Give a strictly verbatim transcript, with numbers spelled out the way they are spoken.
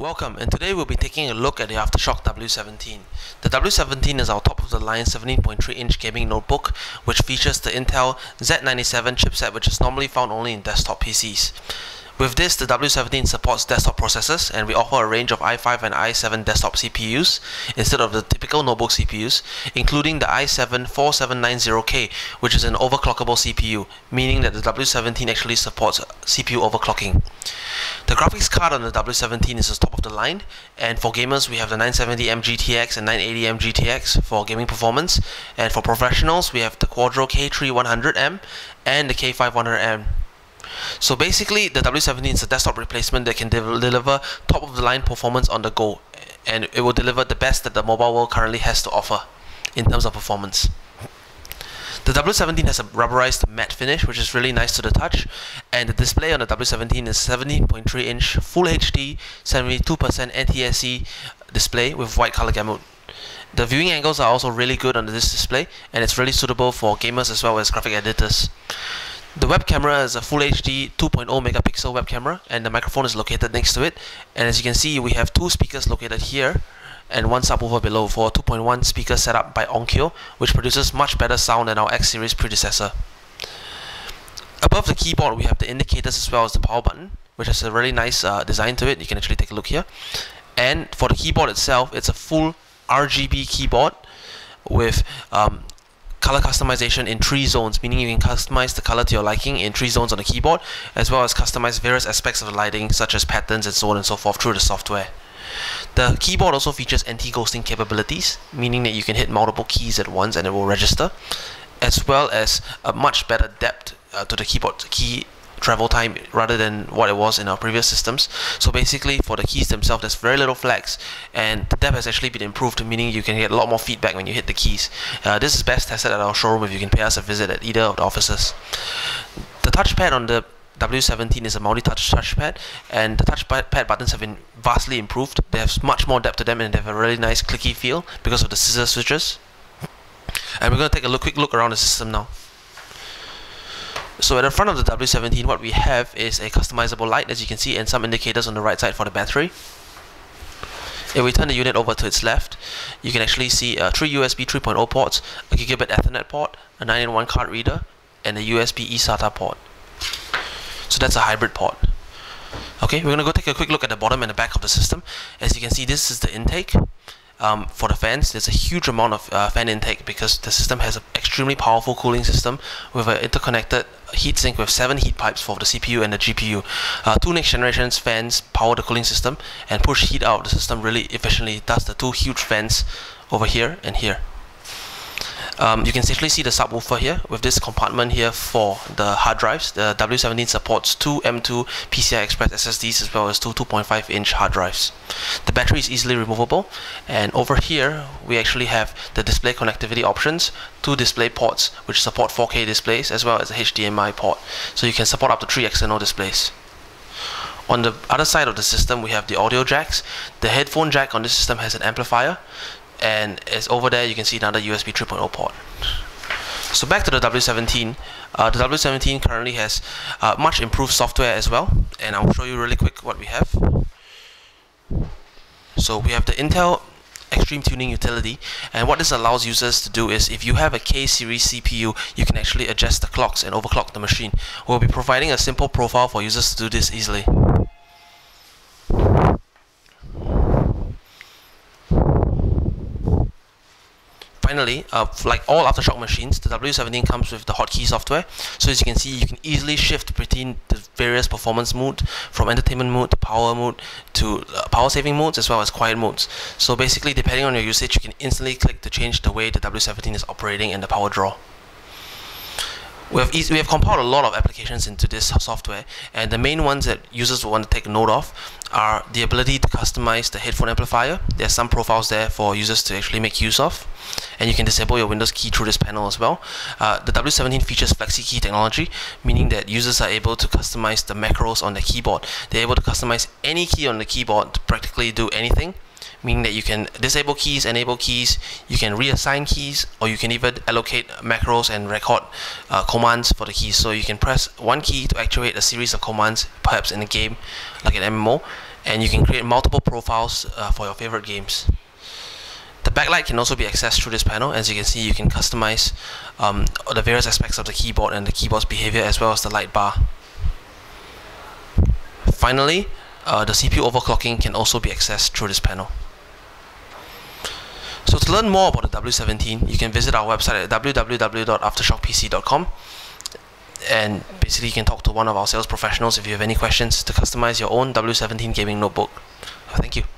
Welcome, and today we'll be taking a look at the Aftershock W seventeen. The W seventeen is our top-of-the-line seventeen point three inch gaming notebook, which features the Intel Z ninety-seven chipset, which is normally found only in desktop P Cs. With this, the W seventeen supports desktop processors, and we offer a range of i five and i seven desktop C P Us instead of the typical notebook C P Us, including the i seven forty-seven ninety K, which is an overclockable C P U, meaning that the W seventeen actually supports C P U overclocking. The graphics card on the W seventeen is the top of the line, and for gamers we have the nine seventy M G T X and nine eighty M G T X for gaming performance, and for professionals we have the Quadro K thirty-one hundred M and the K fifty-one hundred M. So basically, the W seventeen is a desktop replacement that can de deliver top-of-the-line performance on the go, and it will deliver the best that the mobile world currently has to offer in terms of performance. The W seventeen has a rubberized matte finish, which is really nice to the touch, and the display on the W seventeen is seventeen point three inch Full H D seventy-two percent N T S C display with white color gamut. The viewing angles are also really good on this display, and it's really suitable for gamers as well as graphic editors. The web camera is a Full H D two point zero megapixel web camera, and the microphone is located next to it, and as you can see we have two speakers located here and one subwoofer below for a two point one speaker set up by Onkyo, which produces much better sound than our X series predecessor. Above the keyboard we have the indicators as well as the power button, which has a really nice uh, design to it. You can actually take a look here. And for the keyboard itself, it's a full R G B keyboard with um, color customization in three zones, meaning you can customize the color to your liking in three zones on the keyboard, as well as customize various aspects of the lighting such as patterns and so on and so forth through the software. The keyboard also features anti-ghosting capabilities, meaning that you can hit multiple keys at once and it will register, as well as a much better depth uh, to the keyboard key travel time rather than what it was in our previous systems. So basically for the keys themselves there's very little flex, and the depth has actually been improved, meaning you can get a lot more feedback when you hit the keys. Uh, this is best tested at our showroom if you can pay us a visit at either of the offices. The touchpad on the W seventeen is a multi-touch touchpad, and the touchpad buttons have been vastly improved. They have much more depth to them, and they have a really nice clicky feel because of the scissor switches. And we're going to take a look, quick look around the system now. So at the front of the W seventeen, what we have is a customizable light, as you can see, and some indicators on the right side for the battery. If we turn the unit over to its left, you can actually see uh, three U S B three point oh ports, a Gigabit Ethernet port, a nine in one card reader, and a U S B eSATA port. So that's a hybrid port. Okay, we're going to go take a quick look at the bottom and the back of the system. As you can see, this is the intake. Um, for the fans, there's a huge amount of uh, fan intake because the system has an extremely powerful cooling system with an interconnected heatsink with seven heat pipes for the C P U and the G P U. Uh, two next generations fans power the cooling system and push heat out of the system really efficiently. Thus, the two huge fans over here and here. Um, you can safely see the subwoofer here with this compartment here for the hard drives. The W seventeen supports two M two P C I Express S S Ds as well as two two point five inch hard drives. The battery is easily removable, and over here we actually have the display connectivity options, two display ports which support four K displays as well as a H D M I port. So you can support up to three external displays. On the other side of the system we have the audio jacks. The headphone jack on this system has an amplifier, and as over there you can see another U S B three point oh port. So back to the W seventeen, uh, the W seventeen currently has uh, much improved software as well, and I'll show you really quick what we have. So we have the Intel Extreme Tuning Utility, and what this allows users to do is if you have a K series C P U, you can actually adjust the clocks and overclock the machine. We'll be providing a simple profile for users to do this easily. Finally, uh, like all Aftershock machines, the W seventeen comes with the hotkey software. So as you can see, you can easily shift between the various performance modes, from entertainment mode to power mode to uh, power saving modes as well as quiet modes. So basically, depending on your usage, you can instantly click to change the way the W seventeen is operating and the power draw. We have, we have compiled a lot of applications into this software, and the main ones that users will want to take note of are the ability to customize the headphone amplifier. There are some profiles there for users to actually make use of, and you can disable your Windows key through this panel as well. Uh, the W seventeen features FlexiKey technology, meaning that users are able to customize the macros on the keyboard. They're able to customize any key on the keyboard to practically do anything, meaning that you can disable keys, enable keys, you can reassign keys, or you can even allocate macros and record uh, commands for the keys. So you can press one key to activate a series of commands, perhaps in a game like an M M O, and you can create multiple profiles uh, for your favorite games. The backlight can also be accessed through this panel. As you can see, you can customize um, the various aspects of the keyboard and the keyboard's behavior, as well as the light bar. Finally, uh, the C P U overclocking can also be accessed through this panel. So to learn more about the W seventeen, you can visit our website at w w w dot aftershock p c dot com, and basically you can talk to one of our sales professionals if you have any questions to customize your own W seventeen gaming notebook. Thank you.